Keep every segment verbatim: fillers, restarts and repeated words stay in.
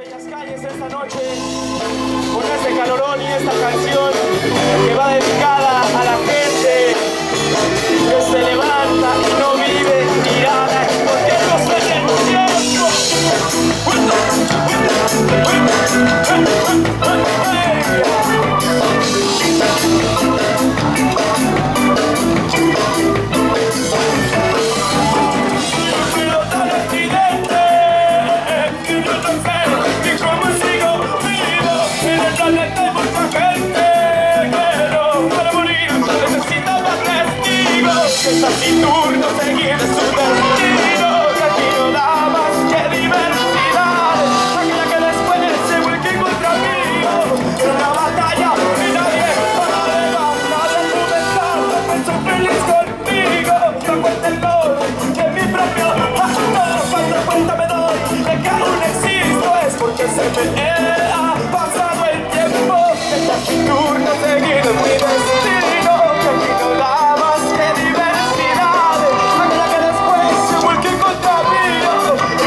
bellas calles esta noche con este calorón y esta canción que va dedicada a la gente que se levanta y no vive tirada porque no se renuncia. Esta actitud no se guía de su destino, que aquí no da más que diversidad, aquella que después se vuelque contra mí. Era una batalla y nadie para levantar el momento, me hecho feliz conmigo. No cuenta el dolor que mi propio acto, cuando cuenta me doy de que aún existo, es porque se me ha pasado el tiempo. Esta actitud no se guía de mi destino, que aquí no da más que diversidad.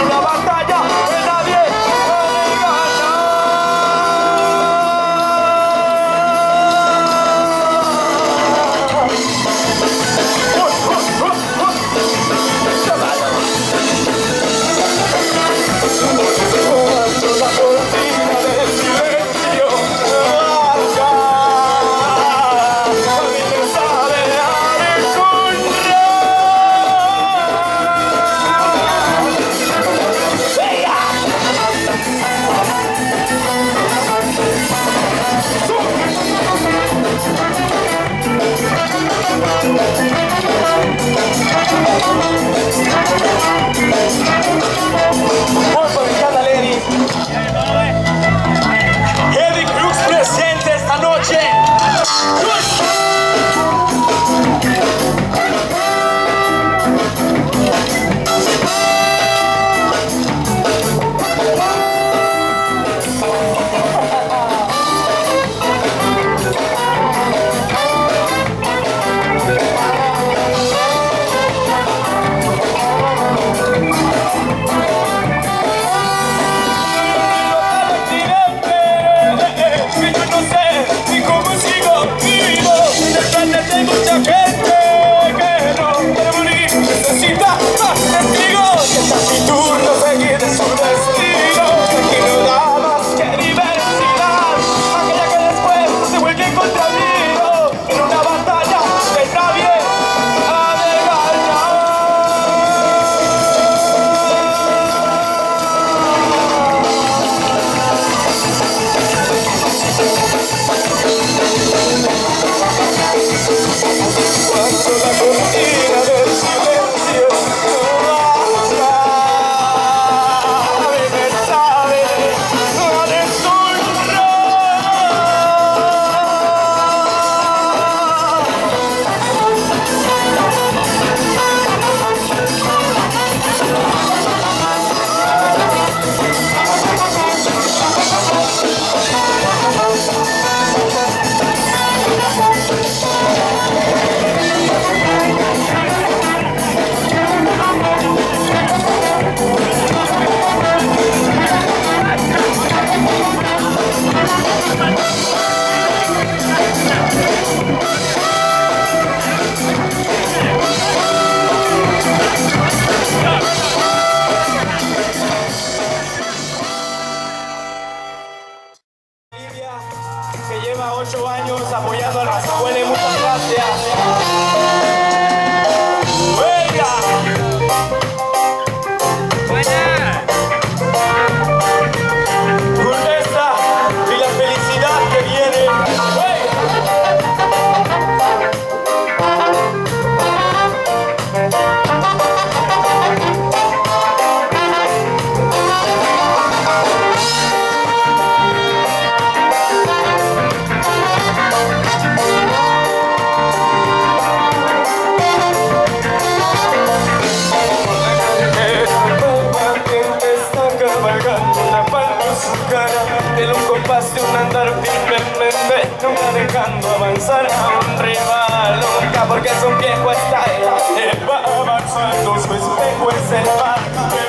Avanzando su espejo es el pan, que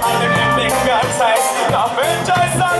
más de mi venganza es la fecha exacta.